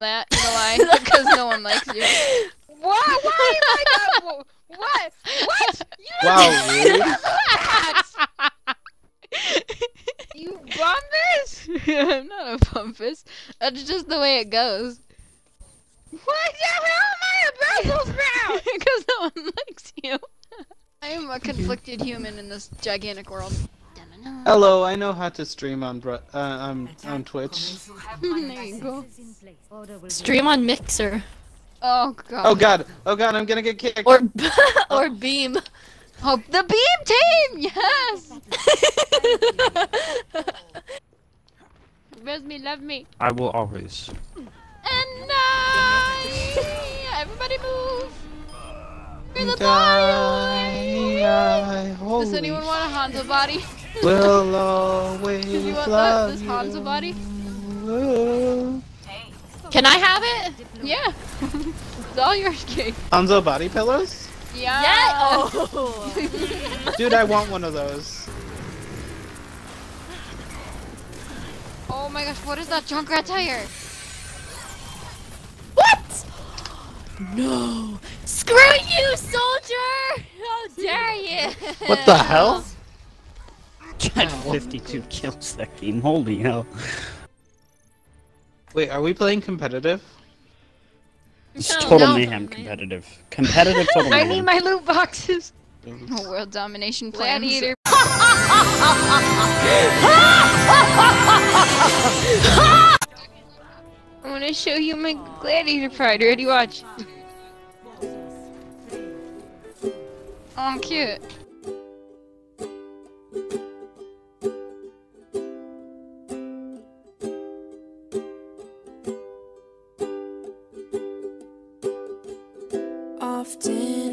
That, you know why? Because no one likes you. What? Why am I not? What? What? You don't like that! You bumpus? I'm not a bumpus. That's just the way it goes. What? How am I a bumpus now? Because no one likes you. I am a conflicted human in this gigantic world. Hello, I know how to stream on Twitch. There you go. Stream on Mixer. Oh god. Oh god. Oh god, I'm gonna get kicked. Or or beam. Oh, the beam team. Yes. Res me, love me. I will always. And I. Everybody move. Free the body. Does anyone want a Hanzo body? We'll always love you. Do you want this Hanzo body? Can I have it? Yeah. It's all yours, King. Hanzo body pillows? Yeah. Yes. Oh. Dude, I want one of those. Oh my gosh, what is that junkrat tire? What? No. Screw you, soldier! How dare you? What the hell? I had 52 kills that game, holy hell. Wait, are we playing competitive? It's total mayhem competitive. Competitive total mayhem. I need my loot boxes! World domination plan eater. I wanna show you my gladiator pride, ready watch. Oh, I'm cute. Often